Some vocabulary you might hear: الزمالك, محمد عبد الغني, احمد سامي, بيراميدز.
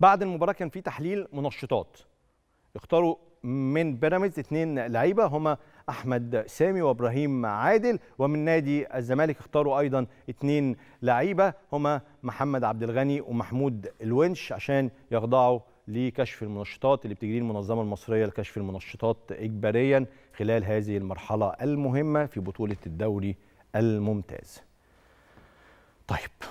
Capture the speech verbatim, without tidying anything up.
بعد المباراه كان في تحليل منشطات، اختاروا من بيراميدز اثنين لعيبه هما احمد سامي وابراهيم عادل، ومن نادي الزمالك اختاروا ايضا اثنين لعيبه هما محمد عبد الغني ومحمود الونش عشان يخضعوا لكشف المنشطات اللي بتجريه المنظمه المصريه لكشف المنشطات اجباريا خلال هذه المرحله المهمه في بطوله الدوري الممتاز. طيب